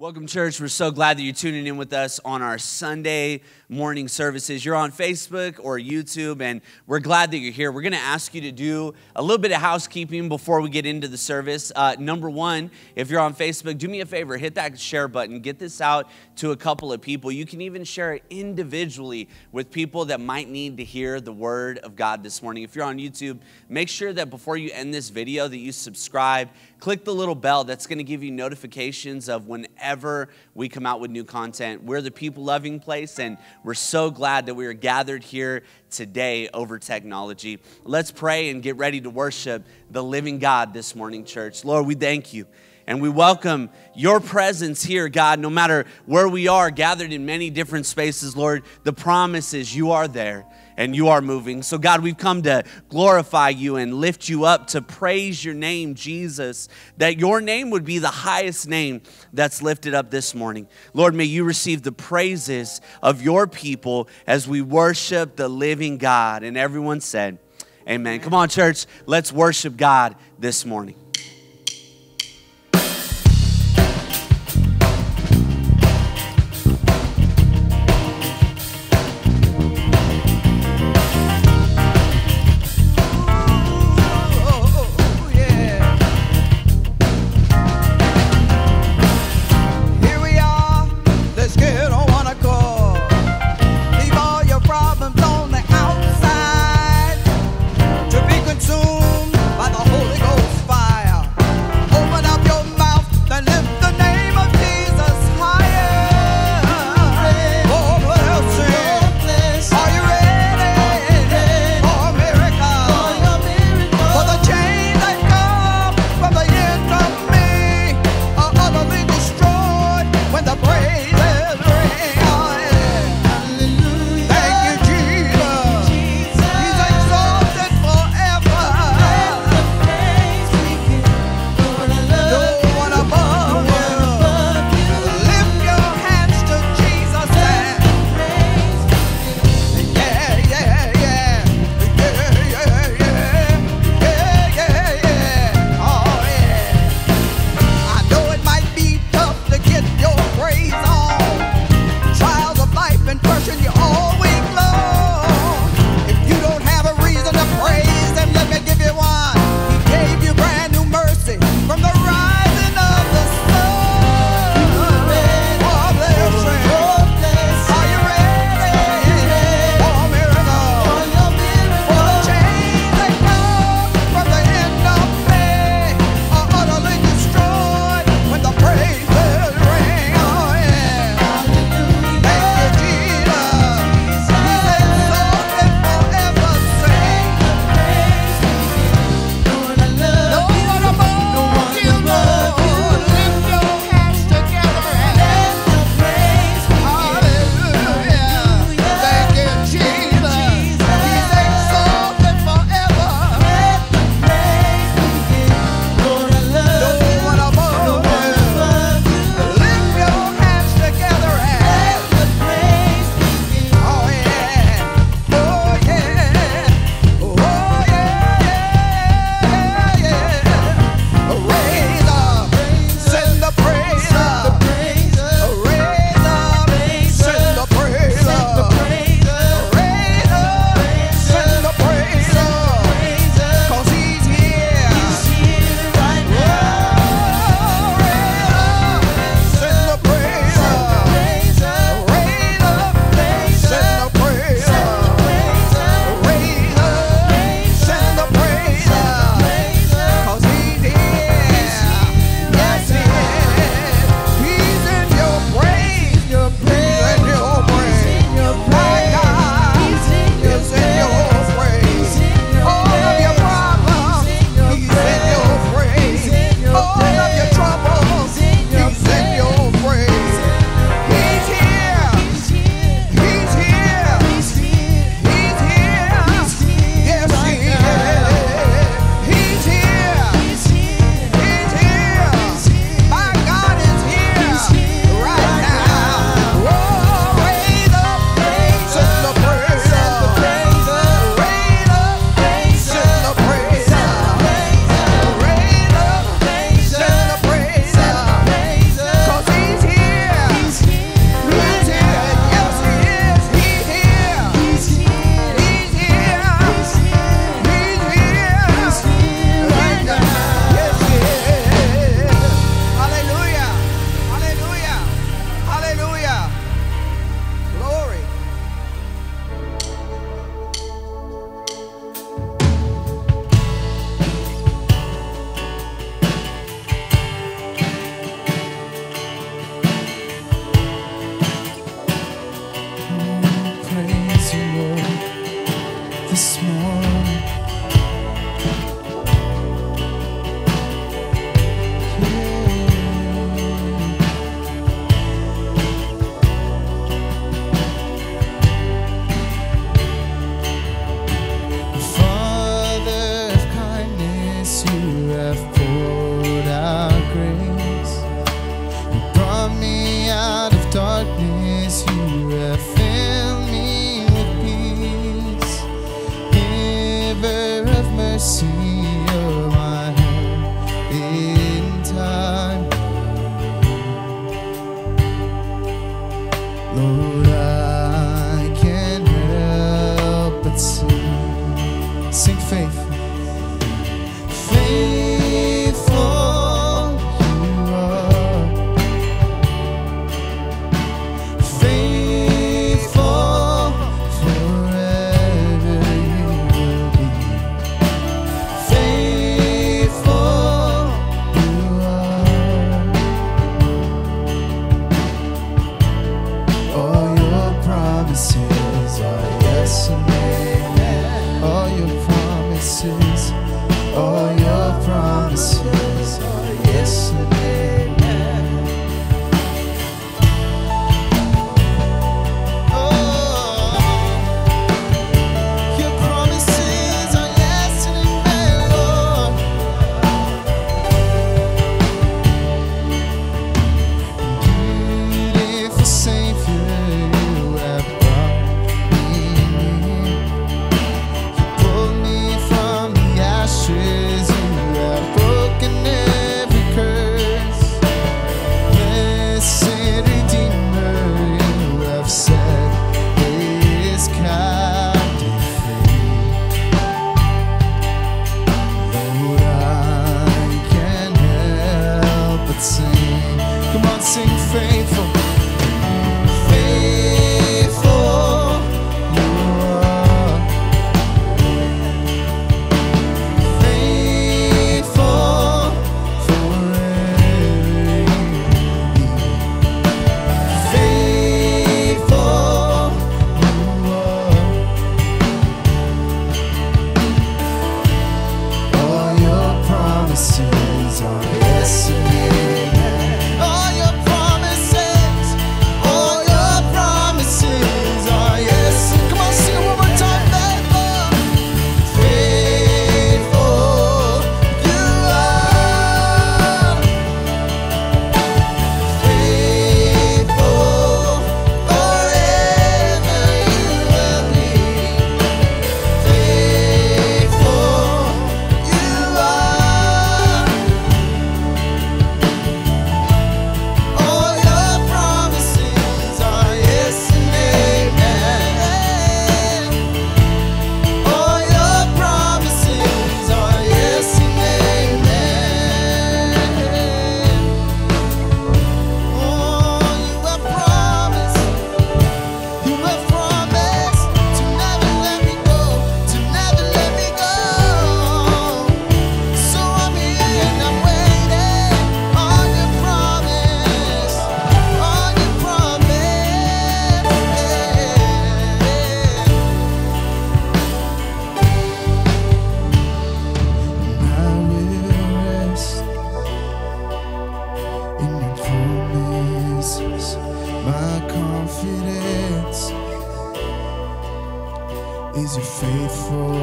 Welcome, church. We're so glad that you're tuning in with us on our Sunday morning services. You're on Facebook or YouTube, and we're glad that you're here. We're going to ask you to do a little bit of housekeeping before we get into the service. Number one, if you're on Facebook, do me a favor, hit that share button. Get this out to a couple of people. You can even share it individually with people that might need to hear the word of God this morning. If you're on YouTube, make sure that before you end this video that you subscribe, click the little bell. That's going to give you notifications of whenever we come out with new content. We're the people-loving place, and we're so glad that we are gathered here today over technology. Let's pray and get ready to worship the living God this morning, church. Lord, we thank you, and we welcome your presence here, God, no matter where we are, gathered in many different spaces, Lord. The promise is you are there, and you are moving. So, God, we've come to glorify you and lift you up, to praise your name, Jesus, that your name would be the highest name that's lifted up this morning. Lord, may you receive the praises of your people as we worship the living God. And everyone said, amen. Come on, church, let's worship God this morning. Consumed by the Holy Ghost fire. sing. Come on, sing faithful. Faithful you are. Faithful forever. Faithful you are. All your promises are yes and amen. For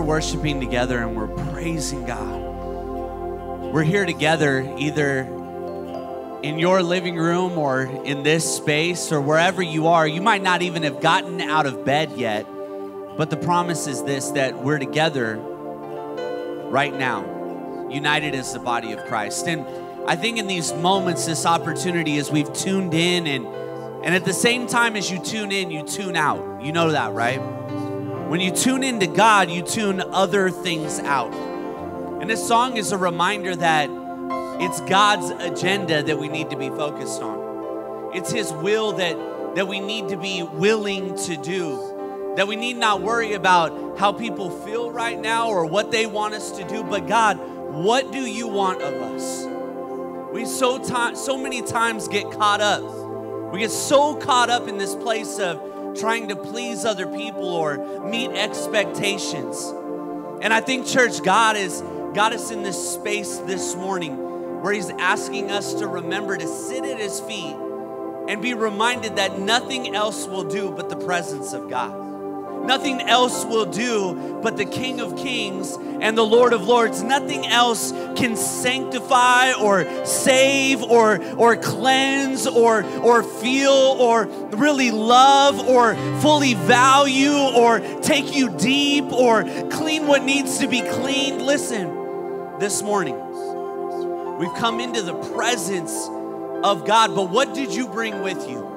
Worshiping together and we're praising God. We're here together either in your living room or in this space or wherever you are. You might not even have gotten out of bed yet, but the promise is this, that we're together right now, united as the body of Christ. And I think in these moments, this opportunity is we've tuned in and at the same time as you tune in, you tune out. You know that, right? When you tune into God, you tune other things out. And this song is a reminder that it's God's agenda that we need to be focused on. It's His will that we need to be willing to do, that we need not worry about how people feel right now or what they want us to do, but God, what do you want of us? We so many times get caught up. We get so caught up in this place of trying to please other people or meet expectations. And I think, church, God has got us in this space this morning where He's asking us to remember to sit at His feet and be reminded that nothing else will do but the presence of God. Nothing else will do but the King of Kings and the Lord of Lords. Nothing else can sanctify or save or cleanse or feel or really love or fully value or take you deep or clean what needs to be cleaned. Listen, this morning, we've come into the presence of God, but what did you bring with you?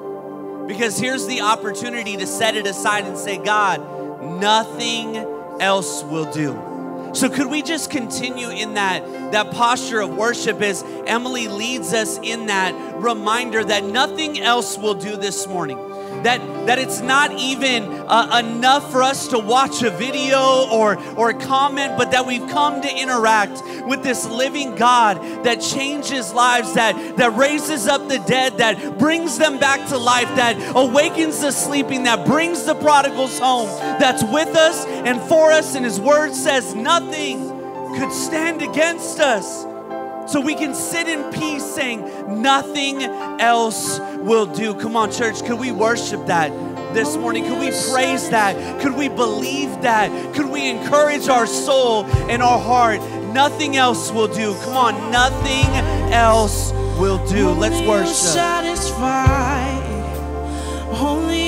Because here's the opportunity to set it aside and say, God, nothing else will do. So could we just continue in that posture of worship as Emily leads us in that reminder that nothing else will do this morning. That it's not even enough for us to watch a video or comment, but that we've come to interact with this living God that changes lives, that raises up the dead, that brings them back to life, that awakens the sleeping, that brings the prodigals home, that's with us and for us, and His word says nothing could stand against us. So we can sit in peace saying nothing else will do. Come on, church, could we worship that this morning? Could we praise that? Could we believe that? Could we encourage our soul and our heart? Nothing else will do. Come on, nothing else will do. Let's worship. Only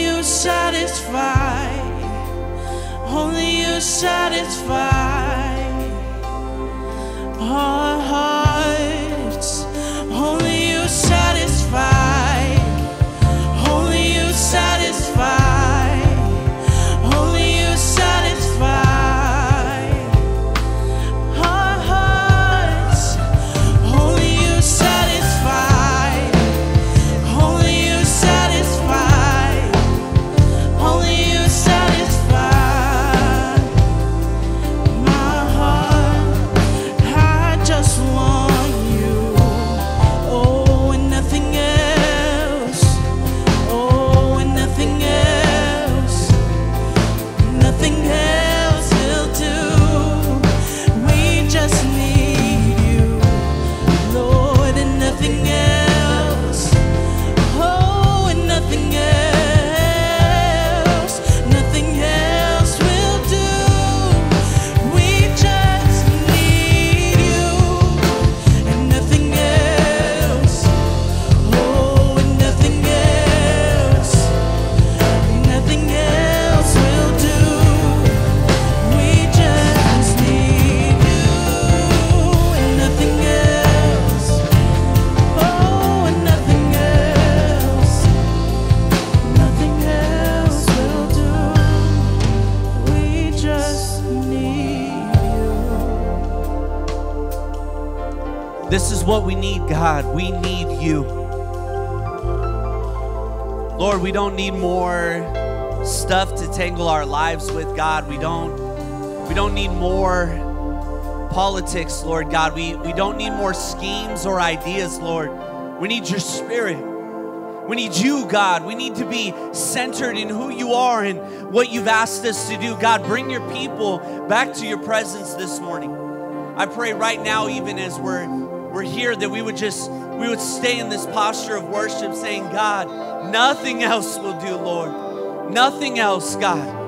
you satisfy. Only you satisfy. Our hearts, only you satisfy, only you satisfy, only you satisfy, our hearts. This is what we need, God. We need you. Lord, we don't need more stuff to tangle our lives with, God. We don't need more politics, Lord God. We don't need more schemes or ideas, Lord. We need your spirit. We need you, God. We need to be centered in who you are and what you've asked us to do. God, bring your people back to your presence this morning. I pray right now, even as we're here, that we would stay in this posture of worship saying, God, nothing else will do, Lord. Nothing else, God.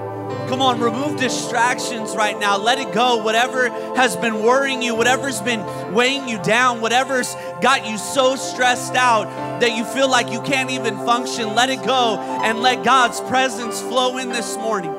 Come on, remove distractions right now. Let it go. Whatever has been worrying you, whatever's been weighing you down, whatever's got you so stressed out that you feel like you can't even function, let it go and let God's presence flow in this morning.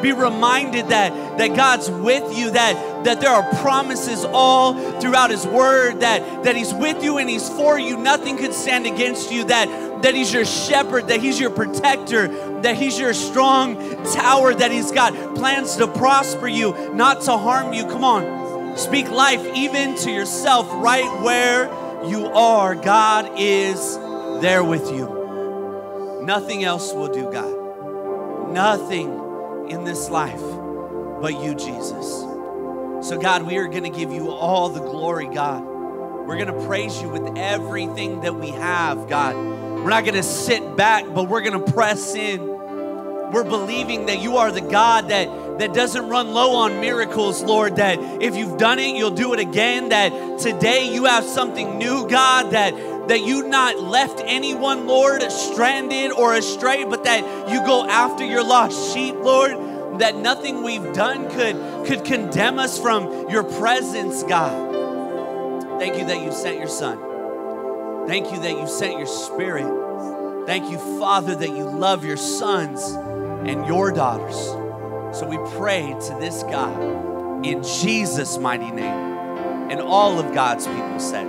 Be reminded that God's with you, that there are promises all throughout his word, that he's with you and he's for you. Nothing could stand against you, that he's your shepherd, that he's your protector, that he's your strong tower, that he's got plans to prosper you, not to harm you. Come on, speak life even to yourself right where you are. God is there with you. Nothing else will do, God. Nothing in this life but you, Jesus. So God, we are gonna give you all the glory, God. We're gonna praise you with everything that we have, God. We're not gonna sit back, but we're gonna press in. We're believing that you are the God that doesn't run low on miracles, Lord, that if you've done it, you'll do it again, that today you have something new, God, that you not left anyone, Lord, stranded or astray, but that you go after your lost sheep, Lord, that nothing we've done could condemn us from your presence, God. Thank you that you sent your son. Thank you that you sent your spirit. Thank you, Father, that you love your sons and your daughters. So we pray to this God in Jesus' mighty name. And all of God's people said,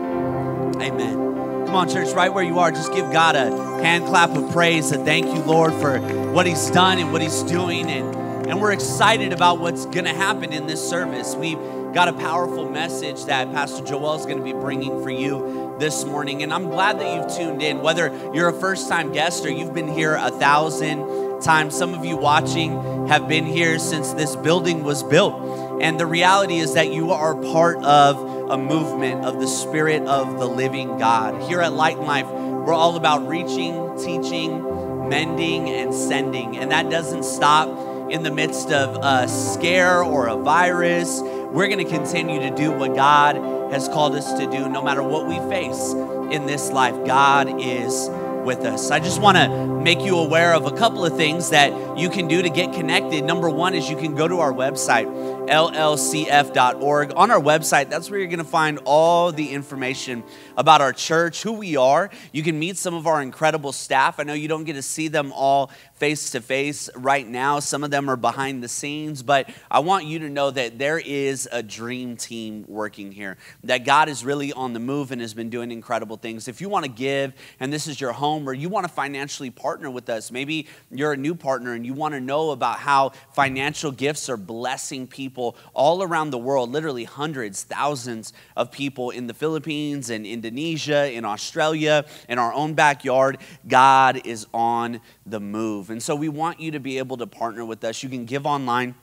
amen. Come on, church, right where you are, just give God a hand clap of praise, a thank you, Lord, for what he's done and what he's doing. And we're excited about what's going to happen in this service. We've got a powerful message that Pastor Joel is going to be bringing for you this morning. And I'm glad that you've tuned in, whether you're a first-time guest or you've been here 1,000 times. Some of you watching have been here since this building was built. And the reality is that you are part of a movement of the Spirit of the living God. Here at Light and Life, we're all about reaching, teaching, mending, and sending. And that doesn't stop in the midst of a scare or a virus. We're going to continue to do what God has called us to do no matter what we face in this life. God is with us. I just want to make you aware of a couple of things that you can do to get connected. Number one is you can go to our website, llcf.org. On our website, that's where you're going to find all the information about our church, who we are. You can meet some of our incredible staff. I know you don't get to see them all face to face right now. Some of them are behind the scenes, but I want you to know that there is a dream team working here, that God is really on the move and has been doing incredible things. If you want to give, and this is your home, or you want to financially partner with us, maybe you're a new partner and you want to know about how financial gifts are blessing people all around the world, literally hundreds, thousands of people in the Philippines and Indonesia, in Australia, in our own backyard. God is on the move. And so we want you to be able to partner with us. You can give online.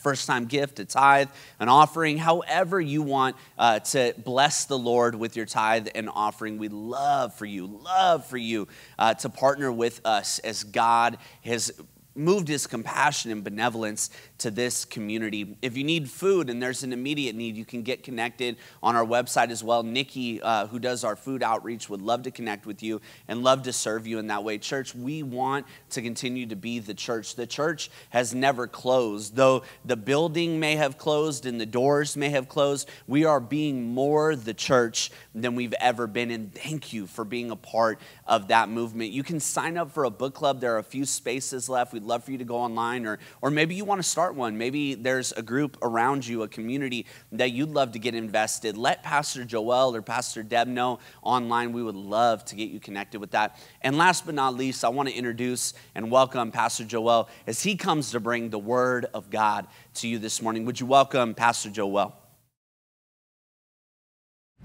First-time gift, a tithe, an offering, however you want to bless the Lord with your tithe and offering. We'd love for you to partner with us as God has moved his compassion and benevolence to this community. If you need food and there's an immediate need, you can get connected on our website as well. Nikki, who does our food outreach, would love to connect with you and love to serve you in that way. Church, we want to continue to be the church. The church has never closed. Though the building may have closed and the doors may have closed, we are being more the church than we've ever been, and thank you for being a part of that movement. You can sign up for a book club. There are a few spaces left. We'd love for you to go online, or maybe you want to start one. Maybe there's a group around you, a community that you'd love to get invested. Let Pastor Joel or Pastor Deb know online. We would love to get you connected with that. And last but not least, I want to introduce and welcome Pastor Joel as he comes to bring the Word of God to you this morning. Would you welcome Pastor Joel?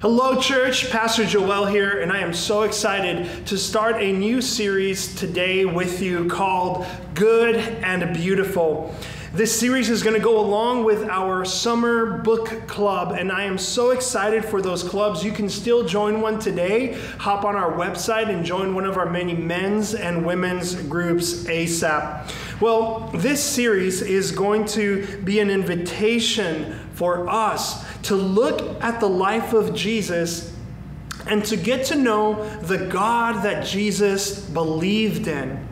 Hello church, Pastor Joel here, and I am so excited to start a new series today with you called Good and Beautiful. This series is going to go along with our summer book club, and I am so excited for those clubs. You can still join one today. Hop on our website and join one of our many men's and women's groups ASAP. Well, this series is going to be an invitation for us to look at the life of Jesus and to get to know the God that Jesus believed in.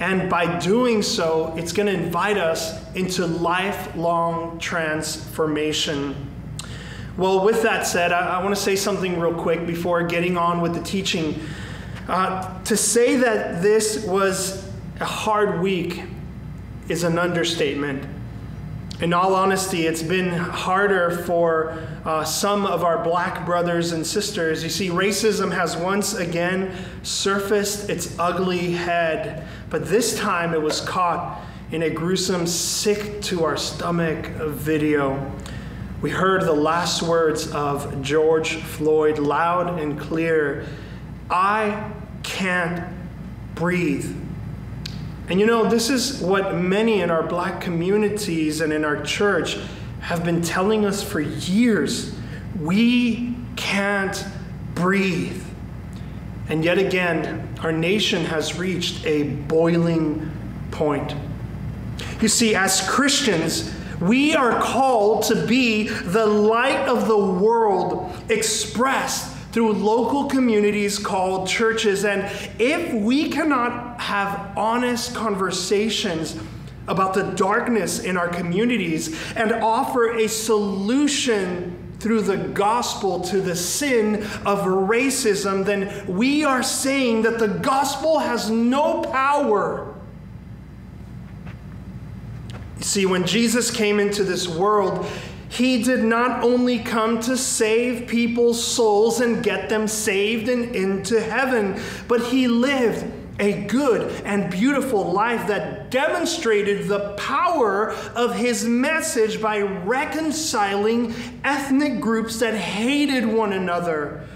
And by doing so, it's going to invite us into lifelong transformation. Well, with that said, I want to say something real quick before getting on with the teaching. To say that this was a hard week is an understatement. In all honesty, it's been harder for some of our black brothers and sisters. You see, racism has once again surfaced its ugly head, but this time it was caught in a gruesome, sick to our stomach video. We heard the last words of George Floyd loud and clear. I can't breathe. And you know, this is what many in our black communities and in our church have been telling us for years. We can't breathe. And yet again, our nation has reached a boiling point. You see, as Christians, we are called to be the light of the world expressed through local communities called churches. And if we cannot have honest conversations about the darkness in our communities and offer a solution through the gospel to the sin of racism, then we are saying that the gospel has no power. You see, when Jesus came into this world, he did not only come to save people's souls and get them saved and into heaven, but he lived a good and beautiful life that demonstrated the power of his message by reconciling ethnic groups that hated one another.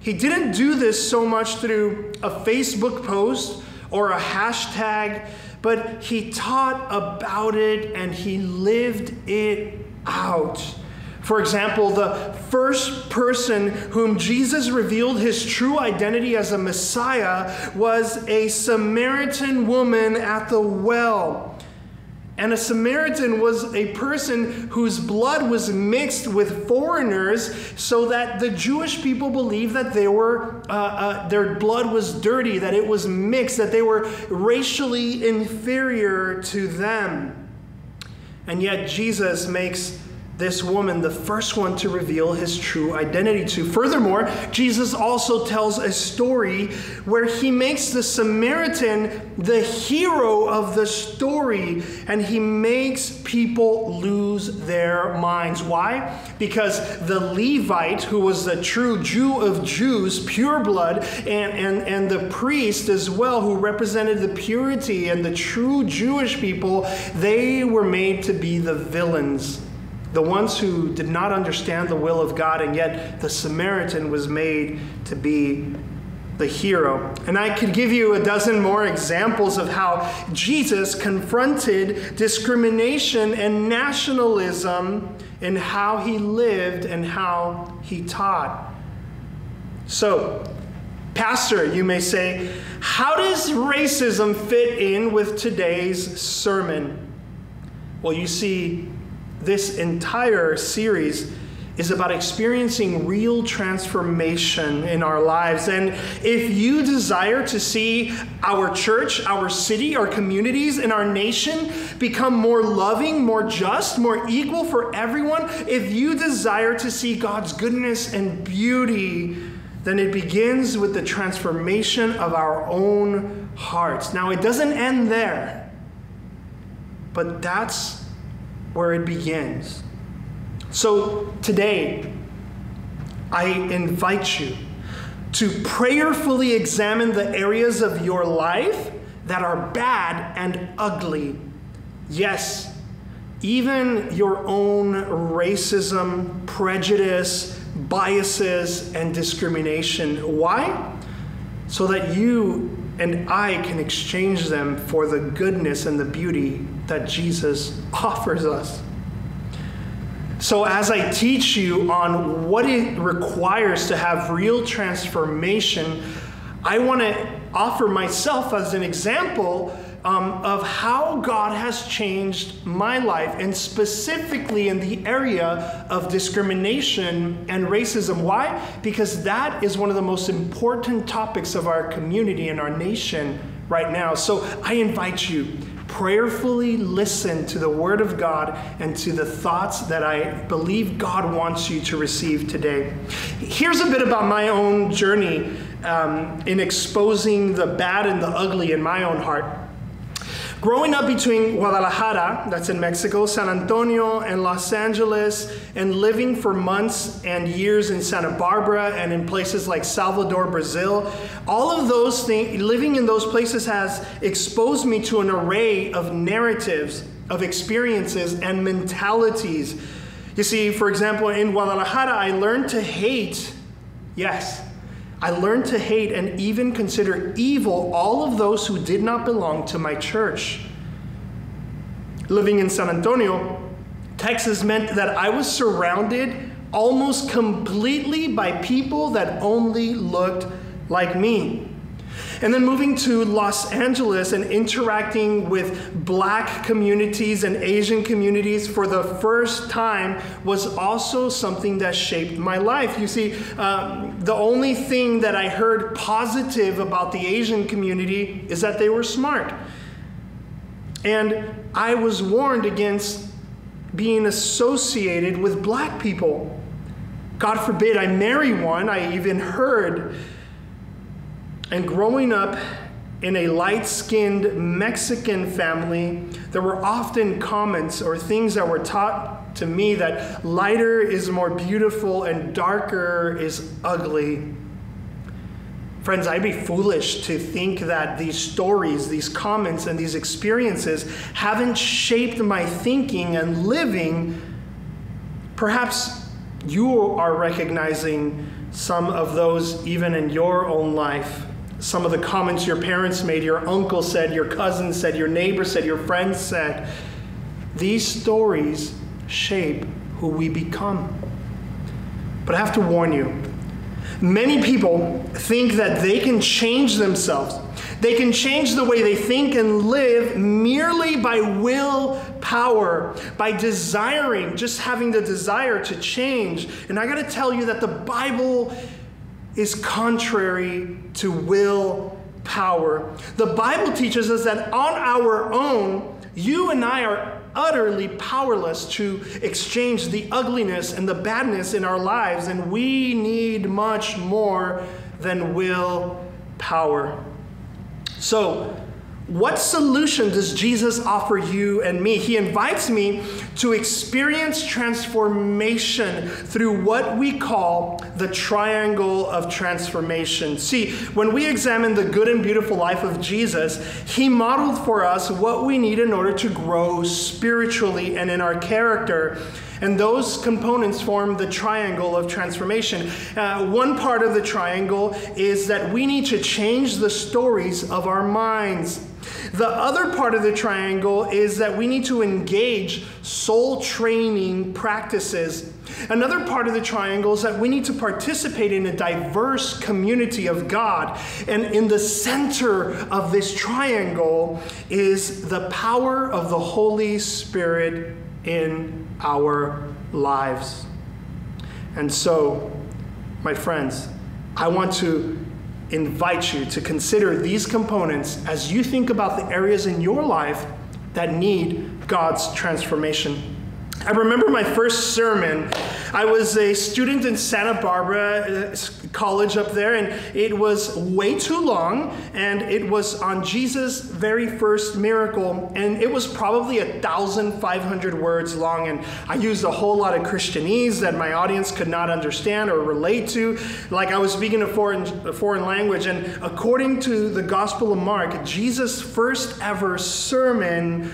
He didn't do this so much through a Facebook post or a hashtag, but he taught about it and he lived it out. For example, the first person whom Jesus revealed his true identity as a Messiah was a Samaritan woman at the well. And a Samaritan was a person whose blood was mixed with foreigners so that the Jewish people believed that they were, their blood was dirty, that it was mixed, that they were racially inferior to them. And yet Jesus makes this woman the first one to reveal his true identity to. Furthermore, Jesus also tells a story where he makes the Samaritan the hero of the story, and he makes people lose their minds. Why? Because the Levite, who was the true Jew of Jews, pure blood, and the priest as well, who represented the purity and the true Jewish people, they were made to be the villains. The ones who did not understand the will of God, and yet the Samaritan was made to be the hero. And I could give you a dozen more examples of how Jesus confronted discrimination and nationalism in how he lived and how he taught. So, Pastor, you may say, how does racism fit in with today's sermon? Well, you see, this entire series is about experiencing real transformation in our lives. And if you desire to see our church, our city, our communities, and our nation become more loving, more just, more equal for everyone, if you desire to see God's goodness and beauty, then it begins with the transformation of our own hearts. Now, it doesn't end there, but that's where it begins. So today, I invite you to prayerfully examine the areas of your life that are bad and ugly. Yes, even your own racism, prejudice, biases, and discrimination. Why? So that you and I can exchange them for the goodness and the beauty that Jesus offers us. So as I teach you on what it requires to have real transformation, I want to offer myself as an example of how God has changed my life, and specifically in the area of discrimination and racism. Why? Because that is one of the most important topics of our community and our nation right now. So I invite you, prayerfully listen to the Word of God and to the thoughts that I believe God wants you to receive today. Here's a bit about my own journey in exposing the bad and the ugly in my own heart. Growing up between Guadalajara, that's in Mexico, San Antonio, and Los Angeles, and living for months and years in Santa Barbara and in places like Salvador, Brazil, all of those things, living in those places has exposed me to an array of narratives, of experiences, and mentalities. You see, for example, in Guadalajara, I learned to hate, yes, I learned to hate and even consider evil all of those who did not belong to my church. Living in San Antonio, Texas, meant that I was surrounded almost completely by people that only looked like me. And then moving to Los Angeles and interacting with Black communities and Asian communities for the first time was also something that shaped my life. You see, the only thing that I heard positive about the Asian community is that they were smart. And I was warned against being associated with Black people. God forbid I marry one, I even heard. And growing up in a light-skinned Mexican family, there were often comments or things that were taught to me that lighter is more beautiful and darker is ugly. Friends, I'd be foolish to think that these stories, these comments, and these experiences haven't shaped my thinking and living. Perhaps you are recognizing some of those even in your own life. Some of the comments your parents made, your uncle said, your cousin said, your neighbor said, your friend said. These stories shape who we become. But I have to warn you, many people think that they can change themselves. They can change the way they think and live merely by willpower, by desiring, just having the desire to change. And I got to tell you that the Bible is contrary to willpower. The Bible teaches us that on our own, you and I are utterly powerless to exchange the ugliness and the badness in our lives, and we need much more than willpower. So, what solution does Jesus offer you and me? He invites me to experience transformation through what we call the triangle of transformation. See, when we examine the good and beautiful life of Jesus, he modeled for us what we need in order to grow spiritually and in our character. And those components form the triangle of transformation. One part of the triangle is that we need to change the stories of our minds. The other part of the triangle is that we need to engage soul training practices. Another part of the triangle is that we need to participate in a diverse community of God. And in the center of this triangle is the power of the Holy Spirit in our lives. And so, my friends, I want to invite you to consider these components as you think about the areas in your life that need God's transformation. I remember my first sermon. I was a student in Santa Barbara College up there, and it was way too long, and it was on Jesus' very first miracle, and it was probably 1,500 words long, and I used a whole lot of Christianese that my audience could not understand or relate to, like I was speaking a foreign language. And according to the Gospel of Mark, Jesus' first ever sermon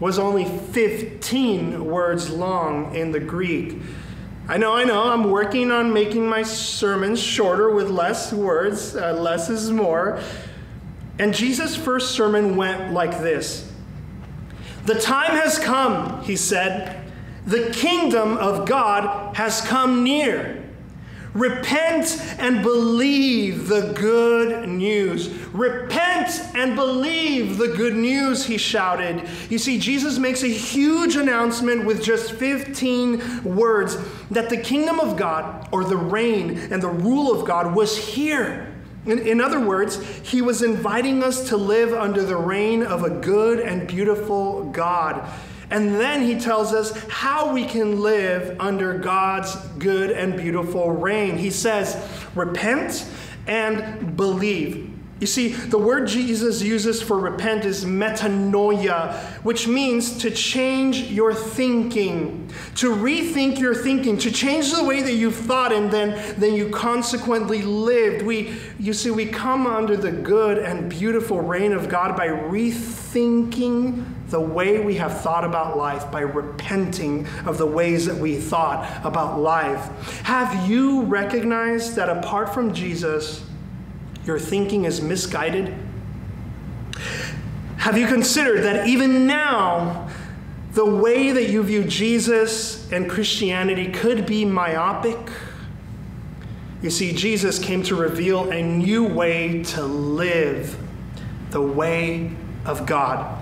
was only 15 words long in the Greek. I know, I'm working on making my sermons shorter with less words, less is more. And Jesus' first sermon went like this. The time has come, he said. The kingdom of God has come near. Repent and believe the good news. Repent and believe the good news, he shouted. You see, Jesus makes a huge announcement with just 15 words that the kingdom of God, or the reign and the rule of God, was here. In other words, he was inviting us to live under the reign of a good and beautiful God. And then he tells us how we can live under God's good and beautiful reign. He says, repent and believe. You see, the word Jesus uses for repent is metanoia, which means to change your thinking, to rethink your thinking, to change the way that you thought and then you consequently lived. You see, we come under the good and beautiful reign of God by rethinking the way we have thought about life, by repenting of the ways that we thought about life. Have you recognized that apart from Jesus, your thinking is misguided? Have you considered that even now, the way that you view Jesus and Christianity could be myopic? You see, Jesus came to reveal a new way to live, the way of God.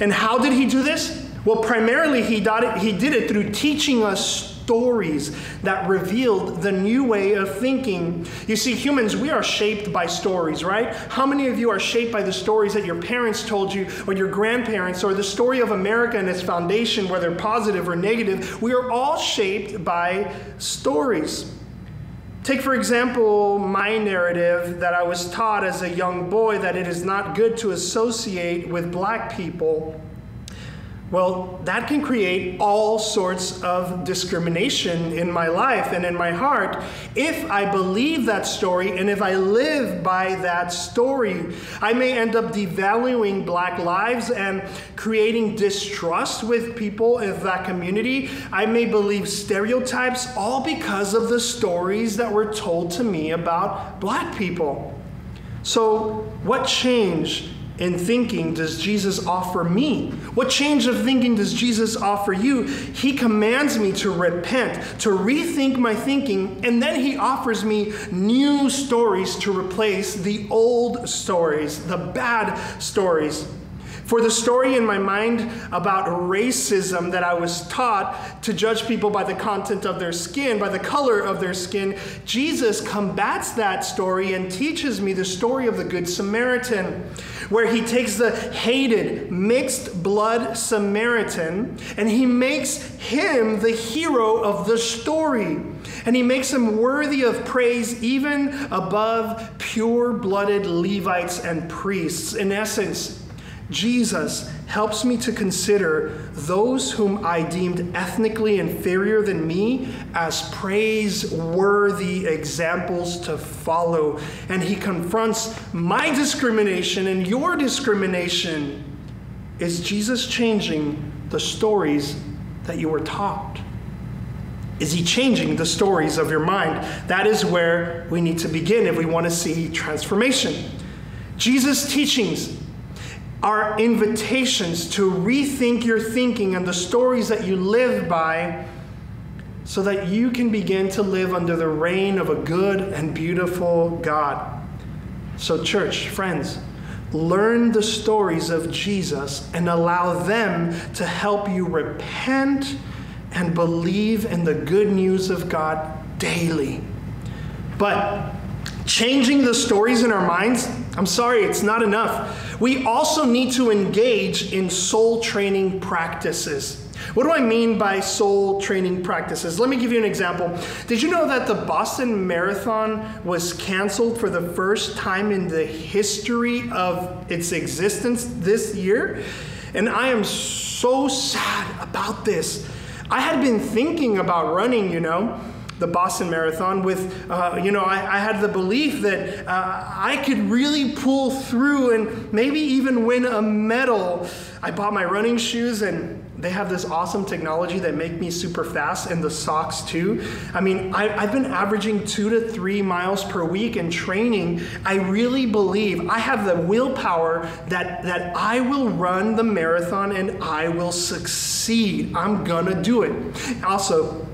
And how did he do this? Well, primarily he did it through teaching us stories that revealed the new way of thinking. You see, humans, we are shaped by stories, right? How many of you are shaped by the stories that your parents told you or your grandparents, or the story of America and its foundation, whether positive or negative? We are all shaped by stories. Take, for example, my narrative that I was taught as a young boy that it is not good to associate with black people. Well, that can create all sorts of discrimination in my life and in my heart if I believe that story and if I live by that story. I may end up devaluing black lives and creating distrust with people in that community. I may believe stereotypes, all because of the stories that were told to me about black people. So what change in thinking does Jesus offer me? What change of thinking does Jesus offer you? He commands me to repent, to rethink my thinking, and then he offers me new stories to replace the old stories, the bad stories. For the story in my mind about racism that I was taught to judge people by the content of their skin, by the color of their skin, Jesus combats that story and teaches me the story of the Good Samaritan, where he takes the hated, mixed blood Samaritan and he makes him the hero of the story. And he makes him worthy of praise even above pure-blooded Levites and priests. In essence, Jesus helps me to consider those whom I deemed ethnically inferior than me as praiseworthy examples to follow. And he confronts my discrimination and your discrimination. Is Jesus changing the stories that you were taught? Is he changing the stories of your mind? That is where we need to begin if we want to see transformation. Jesus' teachings are invitations to rethink your thinking and the stories that you live by so that you can begin to live under the reign of a good and beautiful God. So church, friends, learn the stories of Jesus and allow them to help you repent and believe in the good news of God daily. But changing the stories in our minds, I'm sorry, it's not enough. We also need to engage in soul training practices. What do I mean by soul training practices? Let me give you an example. Did you know that the Boston Marathon was canceled for the first time in the history of its existence this year? And I am so sad about this. I had been thinking about running, the Boston Marathon with, I had the belief that I could really pull through and maybe even win a medal. I bought my running shoes and They have this awesome technology that make me super fast, and the socks too. I mean, I've been averaging 2 to 3 miles per week in training. I really believe I have the willpower that I will run the marathon and I will succeed. I'm gonna do it. Also,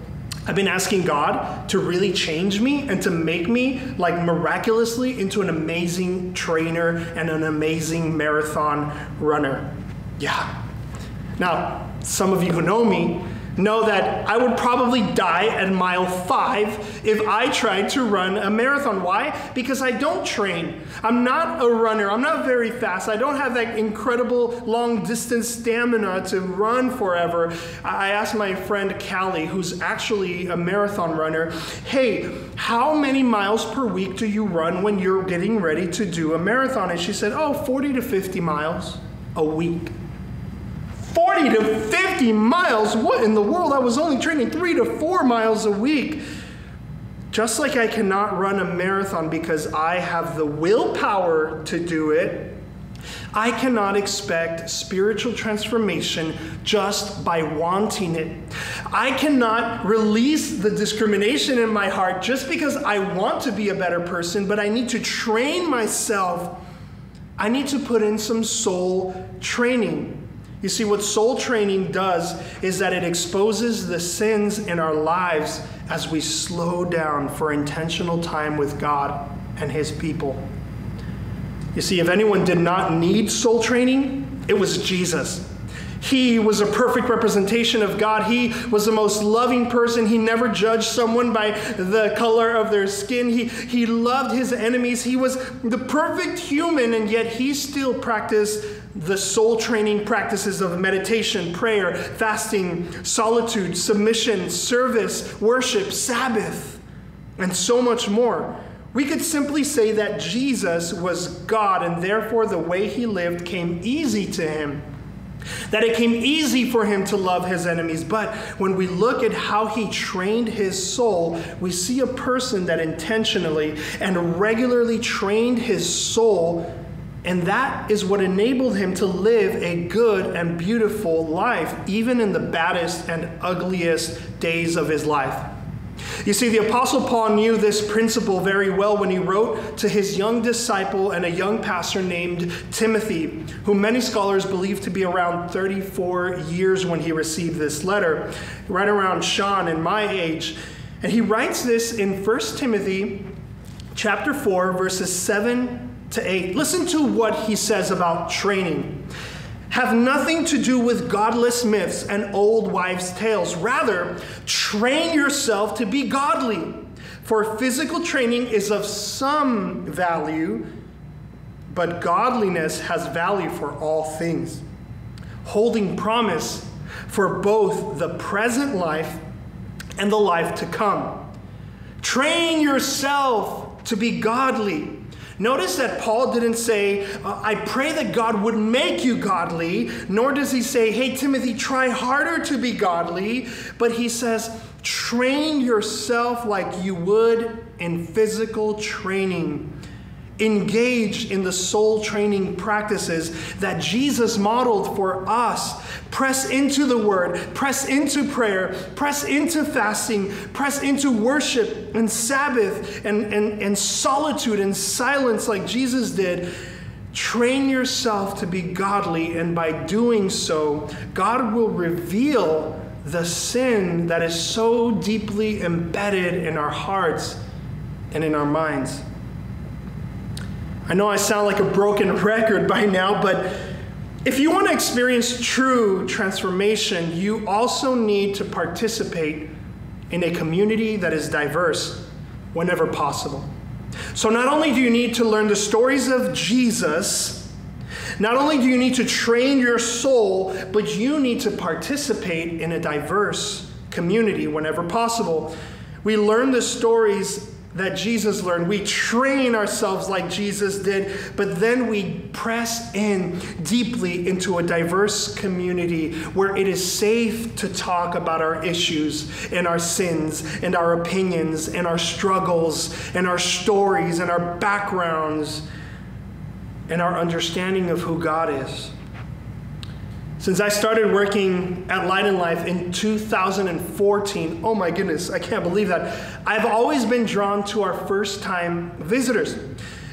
I've been asking God to really change me and to make me like miraculously into an amazing trainer and an amazing marathon runner. Yeah. Now, some of you who know me know that I would probably die at mile 5 if I tried to run a marathon. Why? Because I don't train. I'm not a runner. I'm not very fast. I don't have that incredible long distance stamina to run forever. I asked my friend Callie, who's actually a marathon runner, hey, how many miles per week do you run when you're getting ready to do a marathon? And she said, oh, 40 to 50 miles a week. 40 to 50 miles, what in the world? I was only training 3 to 4 miles a week. Just like I cannot run a marathon because I have the willpower to do it, I cannot expect spiritual transformation just by wanting it. I cannot release the discrimination in my heart just because I want to be a better person, but I need to train myself. I need to put in some soul training. You see, what soul training does is that it exposes the sins in our lives as we slow down for intentional time with God and His people. You see, if anyone did not need soul training, it was Jesus. He was a perfect representation of God. He was the most loving person. He never judged someone by the color of their skin. He loved his enemies. He was the perfect human, and yet he still practiced the soul training practices of meditation, prayer, fasting, solitude, submission, service, worship, Sabbath, and so much more. We could simply say that Jesus was God, and therefore the way he lived came easy to him. That it came easy for him to love his enemies. But when we look at how he trained his soul, we see a person that intentionally and regularly trained his soul, and that is what enabled him to live a good and beautiful life, even in the baddest and ugliest days of his life. You see, the Apostle Paul knew this principle very well when he wrote to his young disciple and a young pastor named Timothy, who many scholars believe to be around 34 years when he received this letter, right around Sean and my age. And he writes this in 1 Timothy chapter 4, verses 7 to 8. Listen to what he says about training. Have nothing to do with godless myths and old wives' tales. Rather, train yourself to be godly. For physical training is of some value, but godliness has value for all things, holding promise for both the present life and the life to come. Train yourself to be godly. Notice that Paul didn't say, I pray that God would make you godly, nor does he say, hey, Timothy, try harder to be godly. But he says, train yourself like you would in physical training. Engage in the soul training practices that Jesus modeled for us. Press into the word, press into prayer, press into fasting, press into worship and Sabbath and solitude and silence like Jesus did. Train yourself to be godly, and by doing so, God will reveal the sin that is so deeply embedded in our hearts and in our minds. I know I sound like a broken record by now, but if you want to experience true transformation, you also need to participate in a community that is diverse whenever possible. So not only do you need to learn the stories of Jesus, not only do you need to train your soul, but you need to participate in a diverse community whenever possible. We learn the stories that Jesus learned. We train ourselves like Jesus did, but then we press in deeply into a diverse community where it is safe to talk about our issues and our sins and our opinions and our struggles and our stories and our backgrounds and our understanding of who God is. Since I started working at Light and Life in 2014, oh my goodness, I can't believe that, I've always been drawn to our first-time visitors.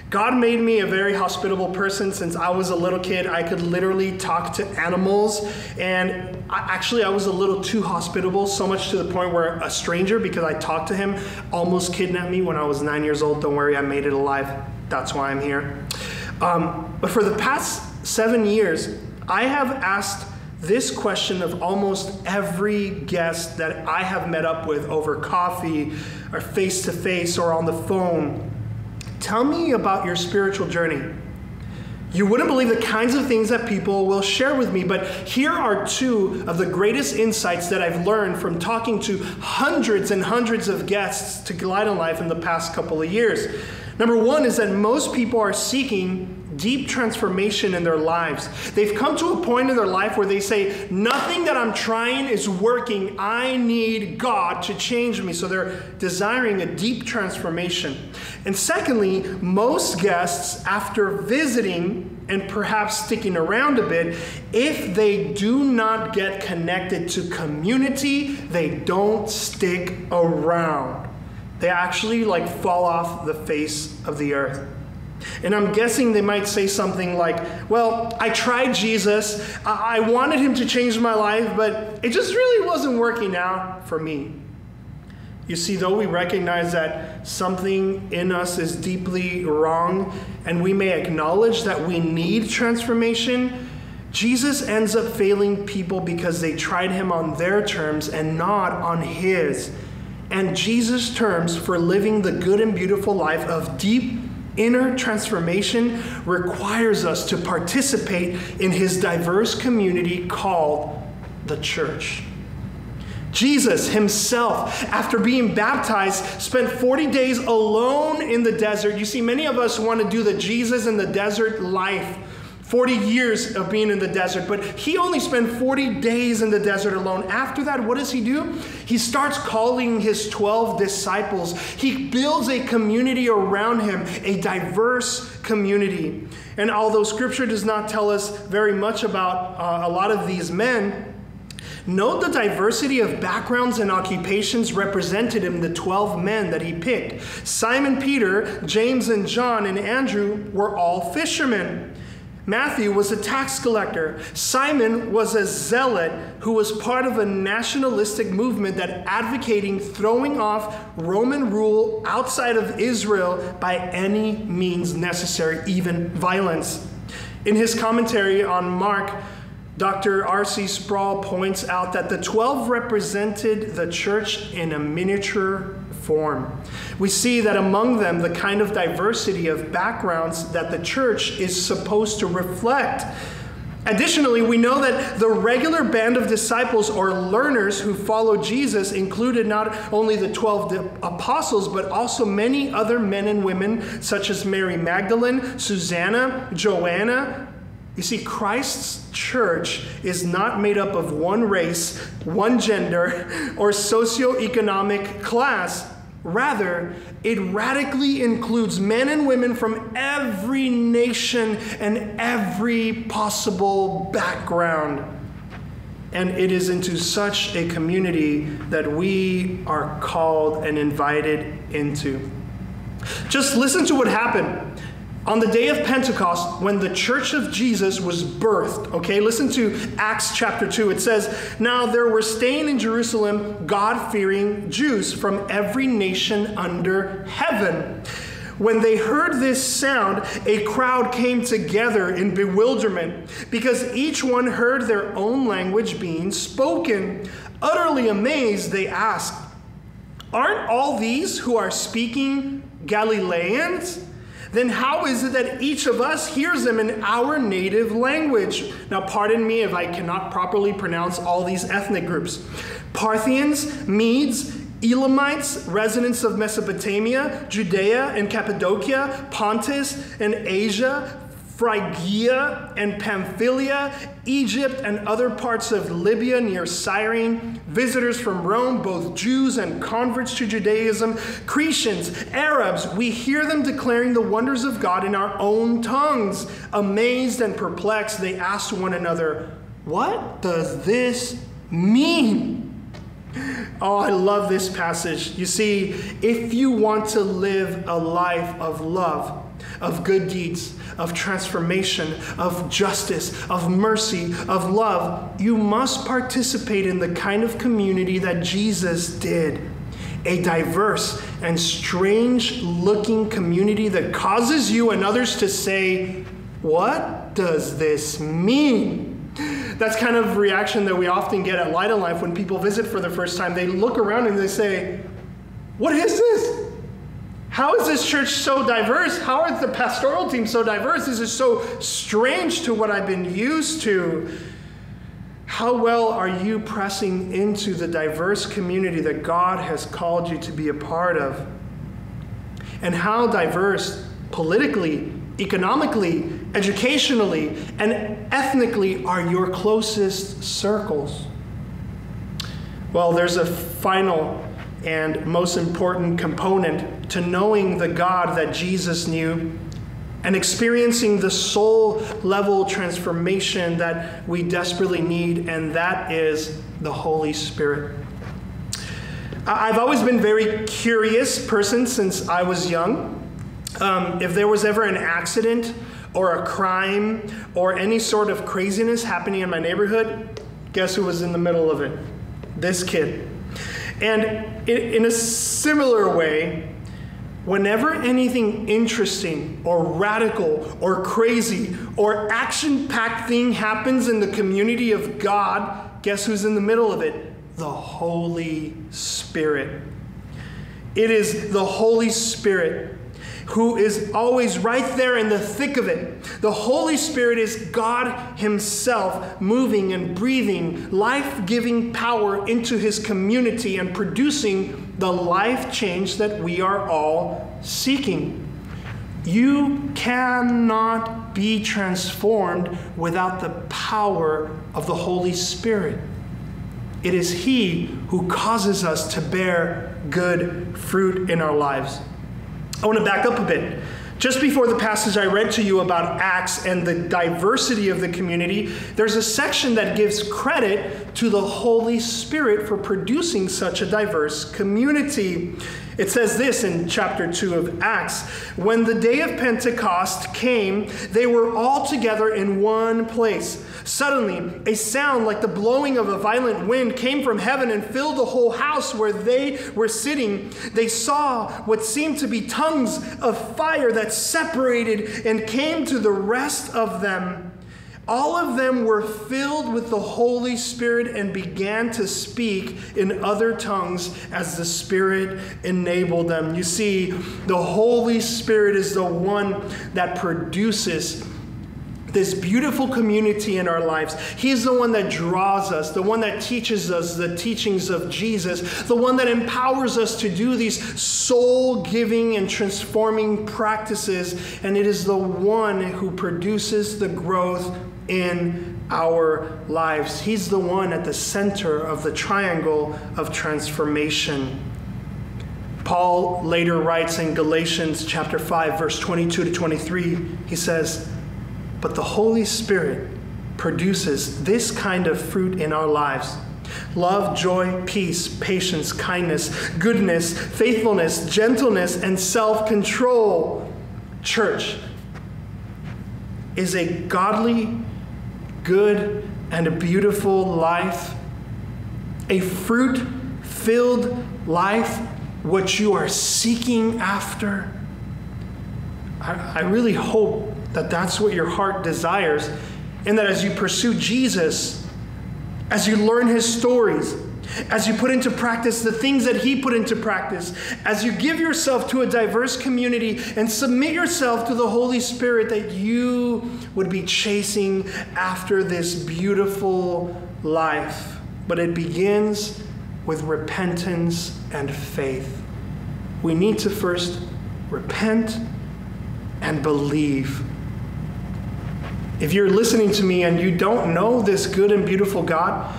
God made me a very hospitable person since I was a little kid. I could literally talk to animals, and I was a little too hospitable, so much to the point where a stranger, because I talked to him, almost kidnapped me when I was 9 years old. Don't worry, I made it alive. That's why I'm here. But for the past 7 years, I have asked this question of almost every guest that I have met up with over coffee or face-to-face or on the phone. Tell me about your spiritual journey. You wouldn't believe the kinds of things that people will share with me, but here are two of the greatest insights that I've learned from talking to hundreds and hundreds of guests to Light and Life in the past couple of years. Number one is that most people are seeking deep transformation in their lives. They've come to a point in their life where they say, nothing that I'm trying is working. I need God to change me. So they're desiring a deep transformation. And secondly, most guests, after visiting and perhaps sticking around a bit, if they do not get connected to community, they don't stick around. They actually fall off the face of the earth. And I'm guessing they might say something like, well, I tried Jesus. I wanted him to change my life, but it just really wasn't working out for me. You see, though we recognize that something in us is deeply wrong, and we may acknowledge that we need transformation, Jesus ends up failing people because they tried him on their terms and not on his. And Jesus' terms for living the good and beautiful life of deep inner transformation requires us to participate in his diverse community called the church. Jesus himself, after being baptized, spent 40 days alone in the desert. You see, many of us want to do the Jesus in the desert life. 40 years of being in the desert, but he only spent 40 days in the desert alone. After that, what does he do? He starts calling his 12 disciples. He builds a community around him, a diverse community. And although scripture does not tell us very much about a lot of these men, note the diversity of backgrounds and occupations represented in the 12 men that he picked. Simon Peter, James and John, and Andrew were all fishermen. Matthew was a tax collector. Simon was a zealot who was part of a nationalistic movement that advocating throwing off Roman rule outside of Israel by any means necessary, even violence. In his commentary on Mark, Dr. R.C. Sproul points out that the 12 represented the church in a miniature form. We see that among them the kind of diversity of backgrounds that the church is supposed to reflect. Additionally, we know that the regular band of disciples or learners who followed Jesus included not only the 12 apostles, but also many other men and women, such as Mary Magdalene, Susanna, Joanna. You see, Christ's church is not made up of one race, one gender, or socioeconomic class. Rather, it radically includes men and women from every nation and every possible background. And it is into such a community that we are called and invited into. Just listen to what happened on the day of Pentecost, when the church of Jesus was birthed, okay? Listen to Acts chapter 2. It says, now there were staying in Jerusalem God-fearing Jews from every nation under heaven. When they heard this sound, a crowd came together in bewilderment because each one heard their own language being spoken. Utterly amazed, they asked, aren't all these who are speaking Galileans? Then how is it that each of us hears them in our native language? Now, pardon me if I cannot properly pronounce all these ethnic groups. Parthians, Medes, Elamites, residents of Mesopotamia, Judea and Cappadocia, Pontus and Asia, Phrygia and Pamphylia, Egypt and other parts of Libya near Cyrene, visitors from Rome, both Jews and converts to Judaism, Cretians, Arabs, we hear them declaring the wonders of God in our own tongues. Amazed and perplexed, they asked one another, What does this mean? Oh, I love this passage. You see, if you want to live a life of love, of good deeds, of transformation, of justice, of mercy, of love, you must participate in the kind of community that Jesus did. A diverse and strange-looking community that causes you and others to say, what does this mean? That's kind of reaction that we often get at Light and Life when people visit for the first time. They look around and they say, what is this? How is this church so diverse? How is the pastoral team so diverse? This is so strange to what I've been used to. How well are you pressing into the diverse community that God has called you to be a part of? And how diverse politically, economically, educationally, and ethnically are your closest circles? Well, there's a final and most important component to knowing the God that Jesus knew and experiencing the soul-level transformation that we desperately need, and that is the Holy Spirit. I've always been a very curious person since I was young. If there was ever an accident or a crime or any sort of craziness happening in my neighborhood, guess who was in the middle of it? This kid. And in a similar way, whenever anything interesting or radical or crazy or action-packed thing happens in the community of God, guess who's in the middle of it? The Holy Spirit. It is the Holy Spirit who is always right there in the thick of it. The Holy Spirit is God himself moving and breathing life-giving power into his community and producing the life change that we are all seeking. You cannot be transformed without the power of the Holy Spirit. It is he who causes us to bear good fruit in our lives. I want to back up a bit. Just before the passage I read to you about Acts and the diversity of the community, there's a section that gives credit to the Holy Spirit for producing such a diverse community. It says this in chapter 2 of Acts, "When the day of Pentecost came, they were all together in one place. Suddenly, a sound like the blowing of a violent wind came from heaven and filled the whole house where they were sitting. They saw what seemed to be tongues of fire that separated and came to the rest of them. All of them were filled with the Holy Spirit and began to speak in other tongues as the Spirit enabled them." You see, the Holy Spirit is the one that produces this beautiful community in our lives. He's the one that draws us, the one that teaches us the teachings of Jesus, the one that empowers us to do these soul-giving and transforming practices, and it is the one who produces the growth in our lives. He's the one at the center of the triangle of transformation. Paul later writes in Galatians chapter 5, verse 22 to 23, he says, "But the Holy Spirit produces this kind of fruit in our lives: love, joy, peace, patience, kindness, goodness, faithfulness, gentleness, and self-control." Church is a godly, good, and a beautiful life, a fruit-filled life, what you are seeking after. I really hope that that's what your heart desires, and that as you pursue Jesus, as you learn his stories, as you put into practice the things that he put into practice, as you give yourself to a diverse community and submit yourself to the Holy Spirit, that you would be chasing after this beautiful life. But it begins with repentance and faith. We need to first repent and believe. If you're listening to me and you don't know this good and beautiful God,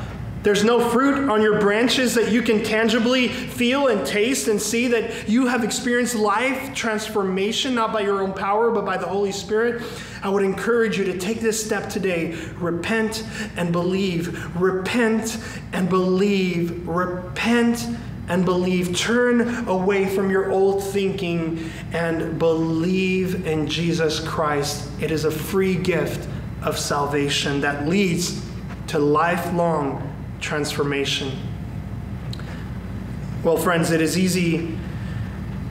There's no fruit on your branches that you can tangibly feel and taste and see that you have experienced life transformation, not by your own power, but by the Holy Spirit. I would encourage you to take this step today. Repent and believe. Repent and believe. Repent and believe. Turn away from your old thinking and believe in Jesus Christ. It is a free gift of salvation that leads to lifelong transformation. Well, friends, it is easy.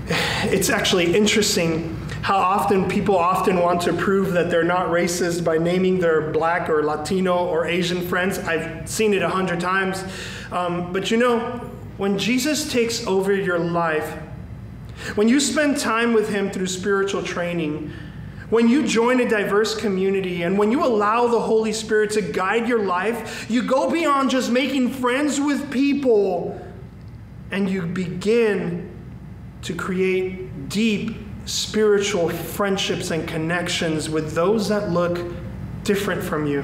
It's actually interesting how often people want to prove that they're not racist by naming their black or Latino or Asian friends. I've seen it 100 times. But you know, when Jesus takes over your life, when you spend time with him through spiritual training, when you join a diverse community, and when you allow the Holy Spirit to guide your life, you go beyond just making friends with people, and you begin to create deep spiritual friendships and connections with those that look different from you.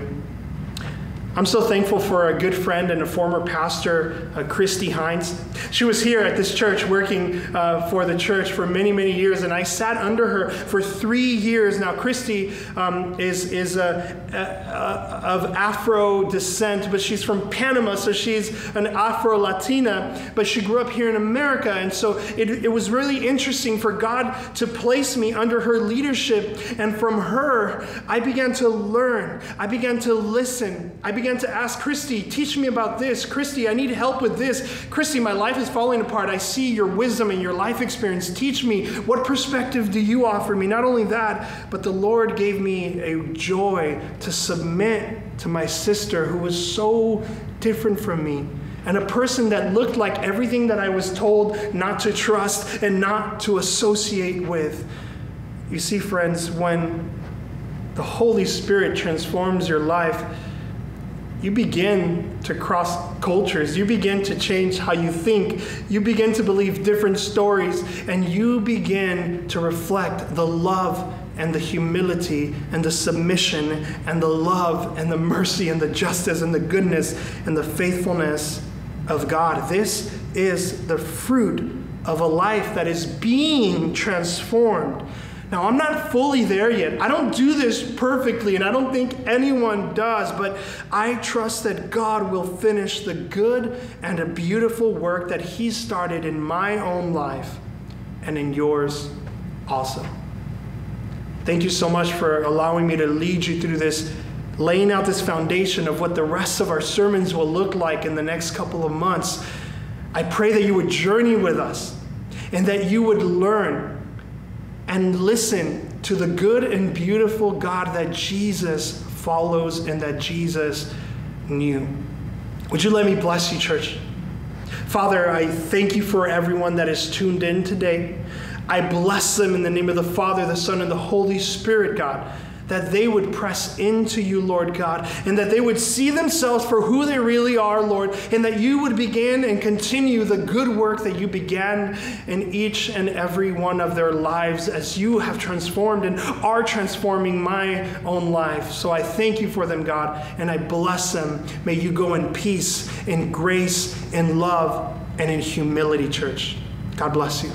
I'm so thankful for a good friend and a former pastor, Christy Hines. She was here at this church working for the church for many, many years, and I sat under her for 3 years. Now, Christy is of Afro descent, but she's from Panama, so she's an Afro-Latina, but she grew up here in America, and so it was really interesting for God to place me under her leadership, and from her, I began to learn. I began to listen. I began to ask Christy, teach me about this. Christy, I need help with this. Christy, my life is falling apart. I see your wisdom and your life experience. Teach me. What perspective do you offer me? Not only that, but the Lord gave me a joy to submit to my sister who was so different from me, and a person that looked like everything that I was told not to trust and not to associate with. You see, friends, when the Holy Spirit transforms your life, you begin to cross cultures. You begin to change how you think. You begin to believe different stories, and you begin to reflect the love and the humility and the submission and the love and the mercy and the justice and the goodness and the faithfulness of God. This is the fruit of a life that is being transformed. Now, I'm not fully there yet. I don't do this perfectly, and I don't think anyone does, but I trust that God will finish the good and a beautiful work that he started in my own life and in yours also. Thank you so much for allowing me to lead you through this, laying out this foundation of what the rest of our sermons will look like in the next couple of months. I pray that you would journey with us and that you would learn and listen to the good and beautiful God that Jesus follows and that Jesus knew. Would you let me bless you, church? Father, I thank you for everyone that is tuned in today. I bless them in the name of the Father, the Son, and the Holy Spirit, God, that they would press into you, Lord God, and that they would see themselves for who they really are, Lord, and that you would begin and continue the good work that you began in each and every one of their lives as you have transformed and are transforming my own life. So I thank you for them, God, and I bless them. May you go in peace, in grace, in love, and in humility, church. God bless you.